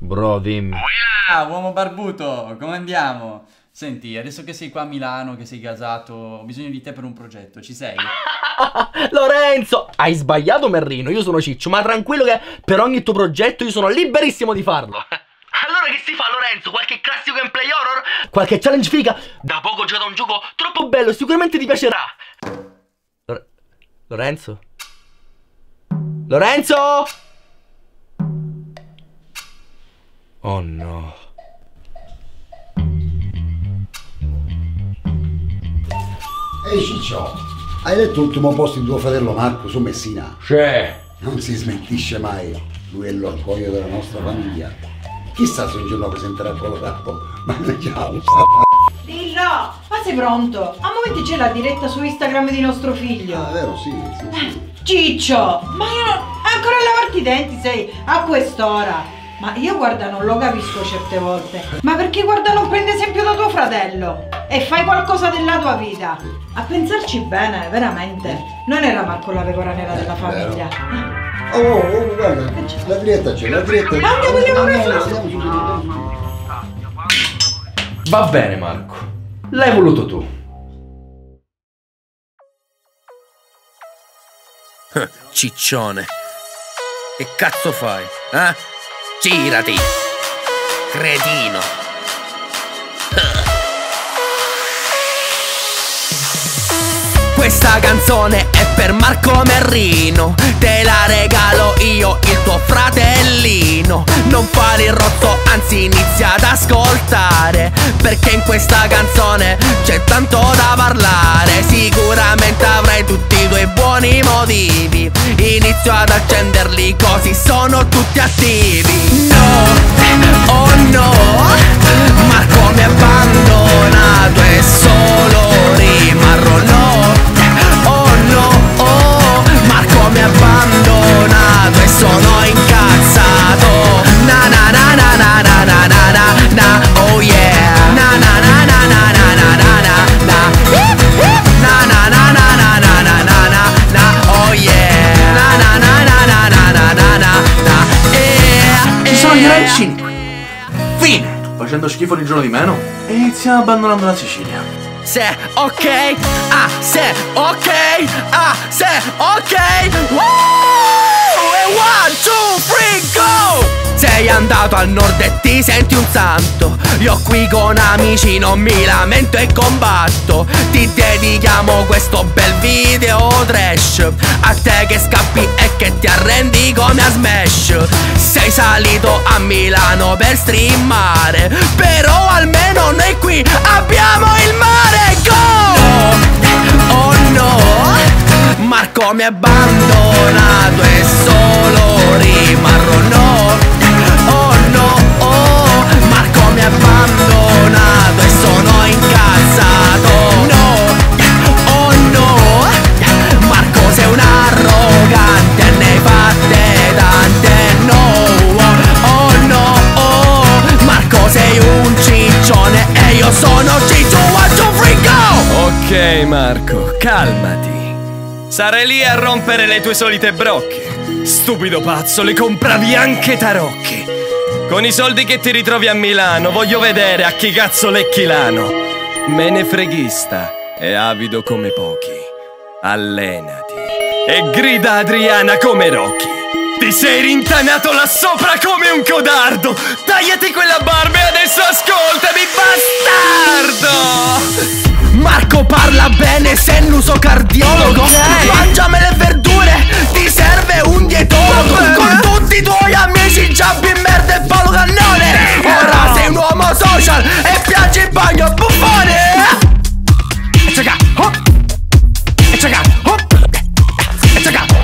Bro, dimmi. Ah, uomo barbuto, come andiamo? Senti, adesso che sei qua a Milano, che sei gasato, ho bisogno di te per un progetto, ci sei? Lorenzo, hai sbagliato Merrino, io sono Ciccio, ma tranquillo che per ogni tuo progetto io sono liberissimo di farlo. Allora che si fa, Lorenzo? Qualche classico gameplay horror? Qualche challenge figa? Da poco ho giocato a un gioco troppo bello e sicuramente ti piacerà. Lorenzo? Lorenzo? Oh no. Ehi Ciccio, hai letto l'ultimo post di tuo fratello Marco su Messina? C'è. Non si smentisce mai, lui è l'orgoglio della nostra famiglia. Chissà se un giorno presenterà il tuo rappo, ma ciao. Dillo, ma sei pronto? A momenti c'è la diretta su Instagram di nostro figlio. Ah, vero, sì. Ciccio, ma io non... ancora a lavarti i denti sei a quest'ora. Ma io guarda non lo capisco certe volte. Ma perché guarda non prendi esempio da tuo fratello e fai qualcosa della tua vita? A pensarci bene, veramente, non era Marco la pecora nera della famiglia. Oh, guarda, la diretta c'è, la diretta c'è. Andiamo, andiamo. Va bene Marco, l'hai voluto tu. Ciccione, che cazzo fai? Eh? Girati, cretino. Questa canzone è per Marco Merrino, te la regalo io, il tuo fratellino. Non fare il rotto, anzi inizia ad ascoltare, perché in questa canzone c'è tanto da parlare. Sicuramente avrai tutti i tuoi buoni motivi, inizio ad accenderli così sono tutti attivi. No, oh no, Marco mi ha abbandonato e solo rimarrò. No, oh no, oh, Marco mi ha abbandonato e sono incazzato. Na na na na na na na na na na, oh yeah. Na na na na na na na na na na, na na na na na na na na na na, oh yeah. Na na na na na na na na na na. Ci sono gli arancini. Fine. Facendo schifo ogni giorno di meno, iniziamo abbandonando la Sicilia. Se, ok, ah, se, ok, ah, se, ok. Woo! E 1, 2, 3, go! Sei andato al nord e ti senti un santo, io qui con amici non mi lamento e combatto. Ti dedichiamo questo bel video trash, a te che scappi e che ti arrendi come a Smash. Sei salito a Milano per streamare, però almeno noi qui abbiamo il mare. Go! No, oh no, Marco mi ha abbandonato e solo rimarrò. No, oh no, oh, Marco mi ha abbandonato e sono incazzato. No, oh no, Marco sei un arrogante e ne hai fatte tante. No, oh no, oh, Marco sei un ciccione e io sono Ciccio, 1, 2, 3, go! Ok Marco, calmati. Sarai lì a rompere le tue solite brocche. Stupido pazzo, le compravi anche tarocche. Con i soldi che ti ritrovi a Milano voglio vedere a chi cazzo lecchi l'ano. Me ne freghista e avido come pochi. Allenati e grida Adriana come Rocky. Ti sei rintanato là sopra come un codardo. Tagliati quella barba e adesso ascoltami, bastardo. Marco parla bene, sei un uso cardiologo. Mangiami le verdure, ti serve un dietologo. Con tutti i tuoi amici giabbi, merda e palo cannone. Ora sei un uomo social e piaci in bagno a buffone. E c'è hop, e c'è hop, e c'è hop.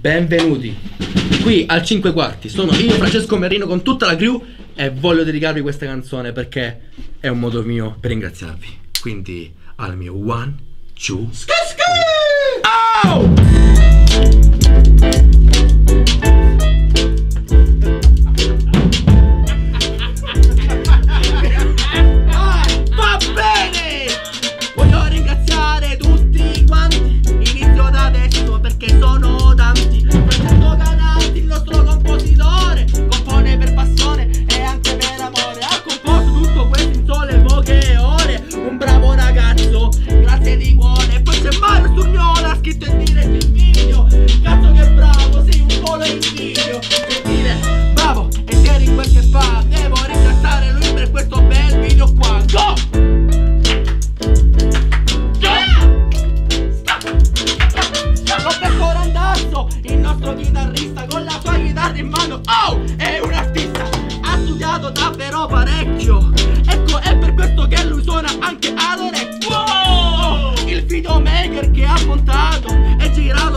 benvenuti qui al 5 quarti. Sono io, Francesco Merrino, con tutta la crew, e voglio dedicarvi questa canzone perché è un modo mio per ringraziarvi. Quindi al mio 1, 2, oh!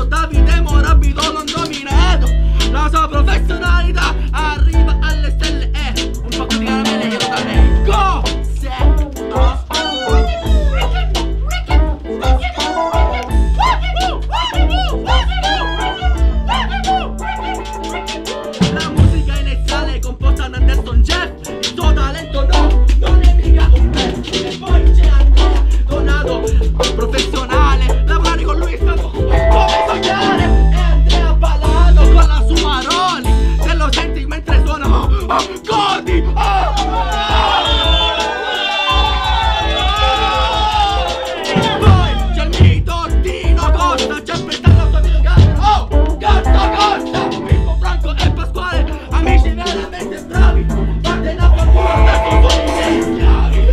Davide Morabito l'ho nominato. La sua professionalità arriva alle stelle e un po' di caramelle glielo darei. Go! La musica iniziale è composta da Anderson Jeff. Il suo talento non è mica un pezzo. E poi c'è Andrea Donato, professionale. Lavorare con lui è stato sognare. E Andrea Palano con la sua Roli, se lo senti mentre suona, godi! Poi c'è il mito Tino Costa, c'è aspettato la sua videocamera, Costa Costa, Pippo, Franco e Pasquale, amici veramente bravi, fate in acqua con le chiavi.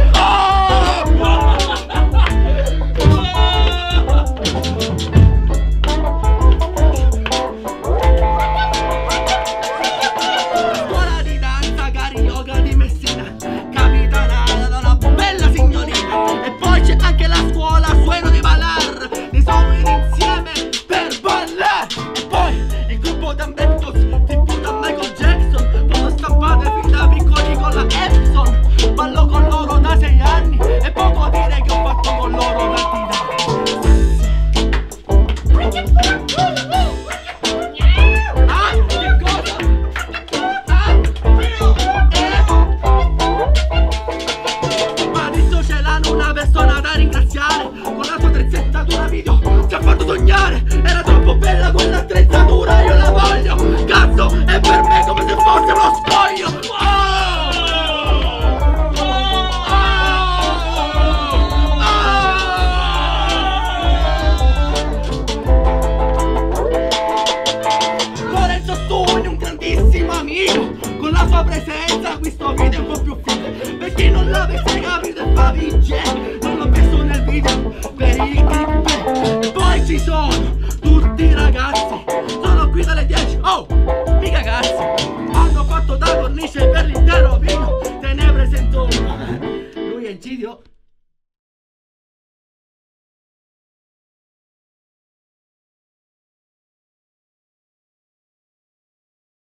Poi ci sono tutti i ragazzi